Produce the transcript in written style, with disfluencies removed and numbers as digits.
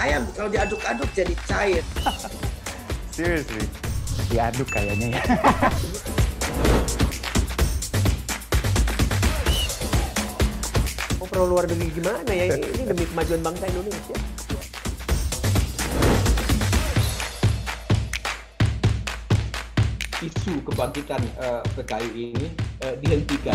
aduk-aduk jadi cair. Seriously? Diaduk kayaknya ya. Pro luar negeri gimana ya? Ini demi kemajuan bangsa Indonesia. Isu kebangkitan PKI ini dihentikan.